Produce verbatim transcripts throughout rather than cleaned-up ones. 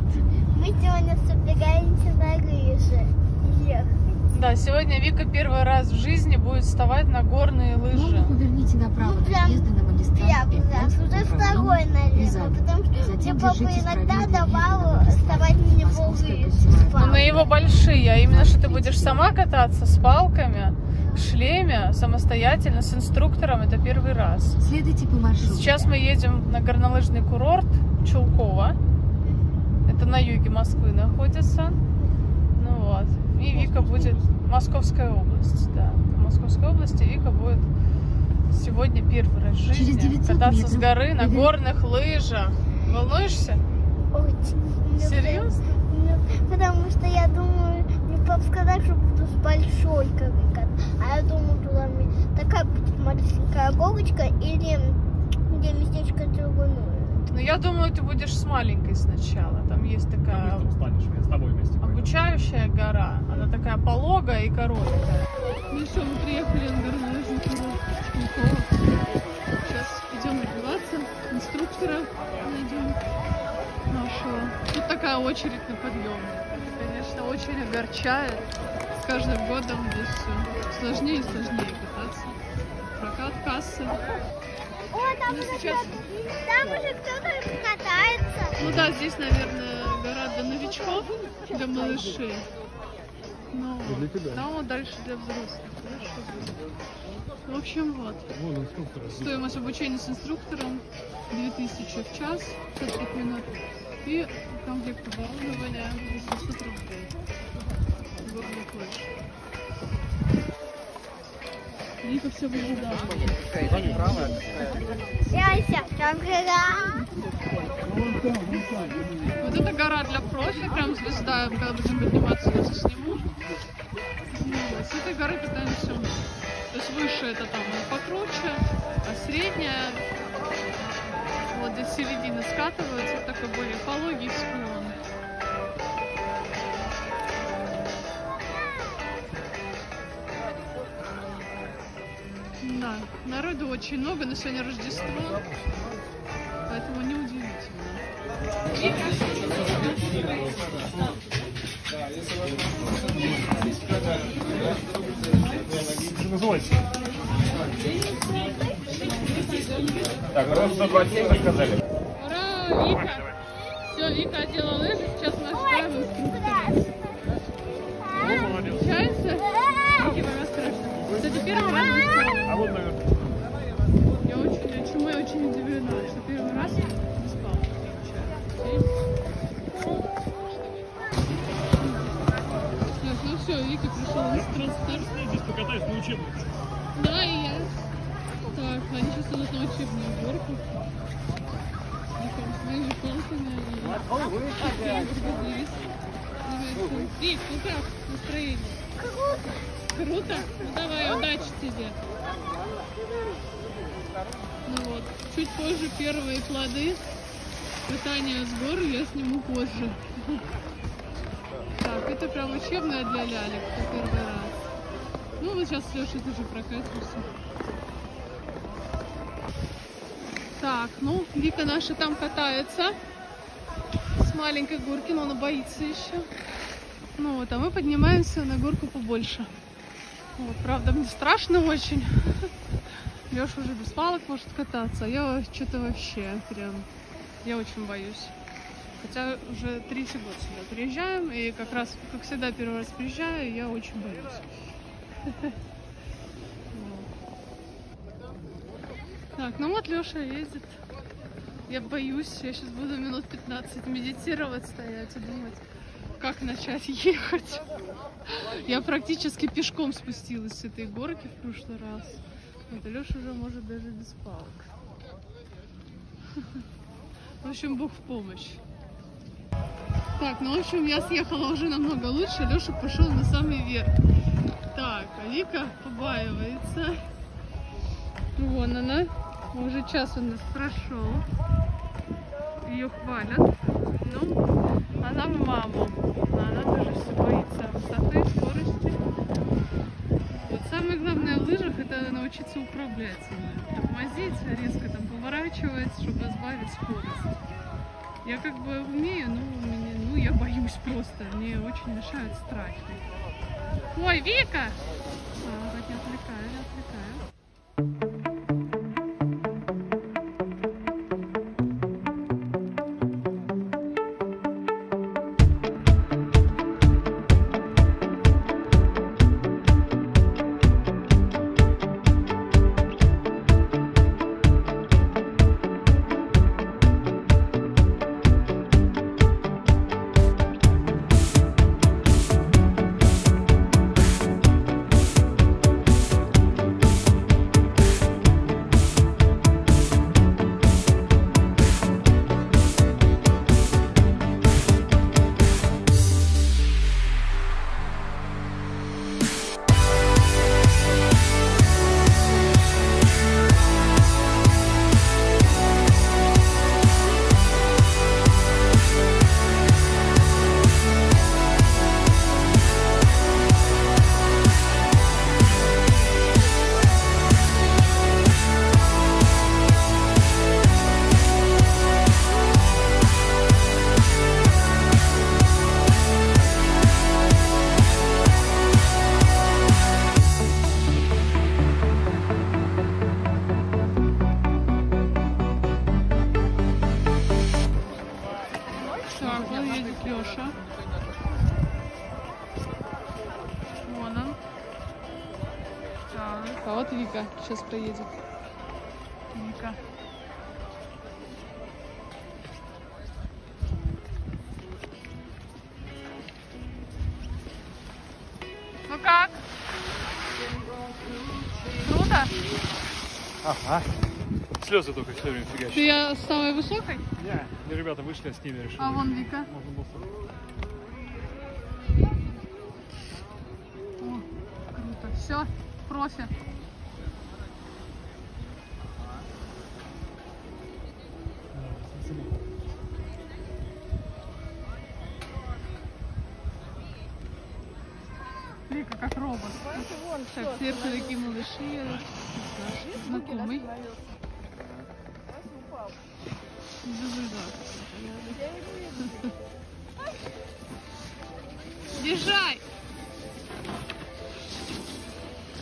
Привет! Мы сегодня собираемся на лыжи ехать. Да, сегодня Вика первый раз в жизни будет вставать на горные лыжи. Ну, поверните направо, ну, прям, езды на магистраль. Уже второй налево, потому что мне папа иногда давал вставать на него лыжи. Ну, на его большие, а именно, что ты будешь сама кататься с палками, в шлеме, самостоятельно, с инструктором, это первый раз. Следуйте по маршруту. Сейчас мы едем на горнолыжный курорт Чулково. Это на юге Москвы находится. Ну вот. И Вика будет... Московская область, да. В Московской области Вика будет сегодня первый раз в жизни кататься с горы на горных лыжах. Волнуешься? Очень. Серьезно? Потому что я думаю, мне папа сказал, что буду с большой горы кататься. А я думаю, туда такая будет маленькая горочка или где местечко другое. Ну, я думаю, ты будешь с маленькой сначала. Там есть такая обучающая гора. Она такая пологая и короткая. Ну что, мы приехали на горнолыжный курорт Чулково. Сейчас идем одеваться, инструктора найдем нашего. Тут такая очередь на подъем. Конечно, очень огорчает. С каждым годом здесь все сложнее и сложнее кататься. Прокат кассы. О, там, ну, уже сейчас... там уже кто-то катается. Ну да, здесь, наверное, гора для новичков, для малышей. Но там вот дальше для взрослых. В общем, вот. Стоимость обучения с инструктором две тысячи в час, сорок минут. И комплект оборудования восемьсот рублей. Горный класс. Вика все выжидала. Вот это гора для профи, прям звезда, когда будем подниматься, я засниму. С этой горы катаемся мы. То есть выше это там покруче, а средняя вот до середины скатывается, это такой более пологий склон. Да, народу очень много, но сегодня Рождество, поэтому неудивительно. Так, раз сто двадцать семь рассказали. Ура, Вика! Все, Вика одела лыжи, сейчас мы ставим инструктора. Получается? Это первый раз. А вот наверх. Я очень, чему я очень удивлена, что первый раз я не спал. Так, ну все, Вика пришла на транспорт. Я здесь покатаюсь на учебнике. Да, и я. Так, они сейчас идут на учебную горку. С моими палками. Эй, куда? Настроение. Круто! Ну давай, удачи тебе! Ну вот, чуть позже первые плоды катания с горы я сниму позже. Так, это прям учебная для лялек, это первый раз. Ну вот сейчас с Лешей тоже прокатимся. Так, ну, Вика наша там катается с маленькой горки, но она боится еще. Ну вот, а мы поднимаемся на горку побольше. Вот, правда, мне страшно очень. Леша уже без палок может кататься, а я что-то вообще прям... Я очень боюсь. Хотя уже третий год сюда приезжаем, и как раз, как всегда, первый раз приезжаю, я очень боюсь. Так, ну вот Леша ездит. Я боюсь, я сейчас буду минут пятнадцать медитировать, стоять и думать, как начать ехать. Я практически пешком спустилась с этой горки в прошлый раз. Вот, Леша уже может даже без палок. В общем, Бог в помощь. Так, ну в общем, я съехала уже намного лучше. Леша пошел на самый верх. Так, а Вика побаивается. Вон она. Уже час у нас прошел. Ее хвалят. Ну, она мама. Она тоже все боится высоты, скорости. Вот самое главное в лыжах — это научиться управлять. Тормозить, резко там поворачивать, чтобы сбавить скорость. Я как бы умею, но мне, ну, я боюсь просто. Мне очень мешают страхи. Ой, Вика! А, так я отвлекаю, я отвлекаю. А вот Вика сейчас приедет. Вика. Ну как? Круто? Ага. Слезы только все время фигачат. Ты я самой высокой? Не, и ребята вышли, с ними решили. А вон Вика. О, круто. Все, профи. Вика как робот. Так, сверху такие малыши. Знакомый. Бежай!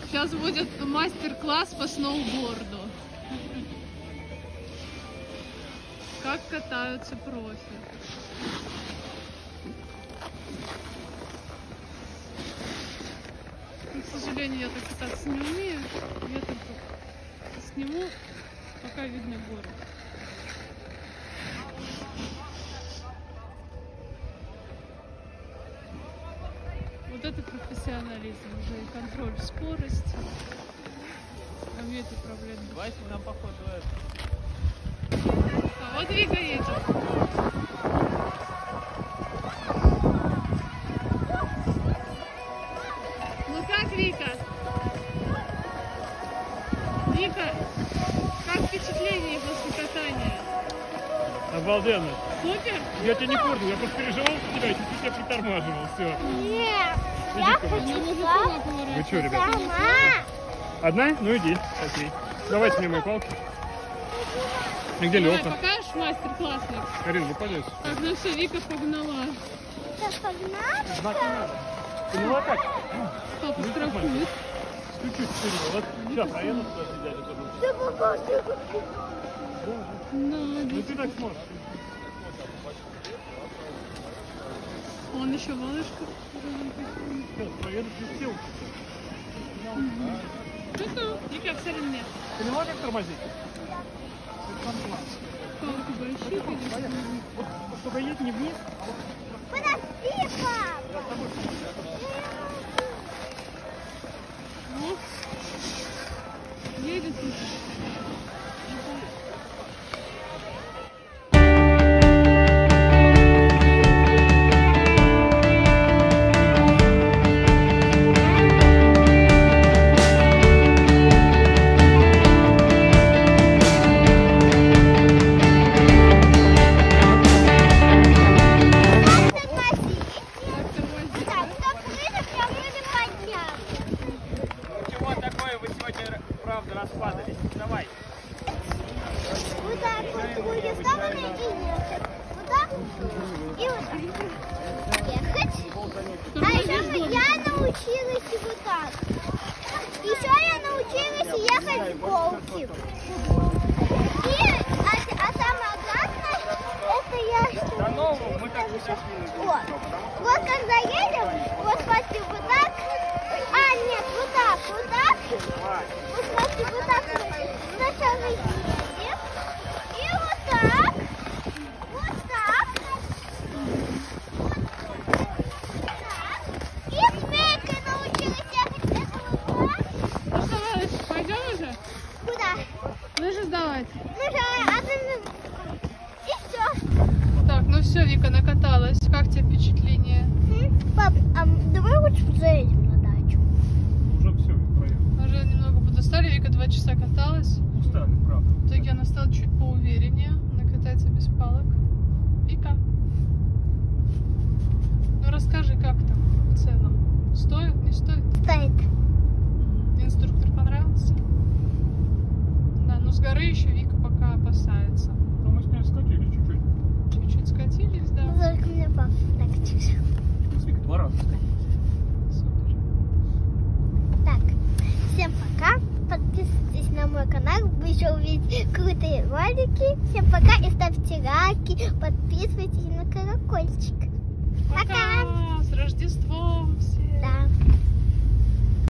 Сейчас будет мастер-класс по сноуборду. Как катаются профи. К сожалению, я так кататься не умею. Я только сниму, пока видно горы. Вот это профессионализм уже. И контроль скорости. Умеет управлять. Давайте нам поход дуэт. А вот Вика едет. Вика, Вика, как впечатление после катания? Обалденно. Супер? Я тебя не кормлю, я просто переживал за тебя, чуть-чуть тебя притормаживал, все. Нет, иди, я хочу. Вы что, ребята? Сама. Одна? Ну иди, окей. Давайте мне мои палки. А где Лёха? Давай, покажешь мастер-класс? Карин, вы пойдёте. Так, ну все, Вика погнала. Сейчас погнала? Ты не лопать. Папа страхует. Чуть-чуть вперед. Вот сейчас, а я на туда сидели. Ну ты так сможешь. Он еще малышка. Сейчас, проеду через телку. Ну-ну, Вика, все равно нет. Ты не можешь тормозить? Палки большие, конечно. Вот, чтобы едет не вниз, а вот... Подожди, папа! Ну, едет тут. Как-то возник. И вот так ехать. А еще я научилась и вот так. Еще я научилась ехать в болтик. И, а, а самое главное, это я... Что... Вот. Вот когда едем, вот смотри, вот так. А, нет, вот так, вот так. Вот смотри, вот так. Сначала едем. И вот так. Вот так. Вот так. И с Викой научилась ехать этого вот. Ну что, Лалыч, пойдем уже? Куда? Лыжи сдавать. Лыжи, а ты... И все. Так, ну все, Вика накаталась. Как тебе впечатление? Пап, а давай лучше заедем на дачу. Уже все, проехали. Уже немного подустали. Вика два часа каталась. Устали, правда. В итоге она стала чуть поувереннее. Она катается без палок. Вика, ну расскажи, как там в целом? Стоит, не стоит? Стоит. Инструктор понравился? Да, ну с горы еще Вика пока опасается. Но мы с ней скатили чуть-чуть. Чуть-чуть скатились, да. Только мне папа накатился. Сколько два раза скатились. Супер. Так, всем пока. Подписывайтесь на мой канал. Вы еще увидите крутые ролики. Всем пока и ставьте лайки. Подписывайтесь на колокольчик. Пока. Пока. С Рождеством всех. Да.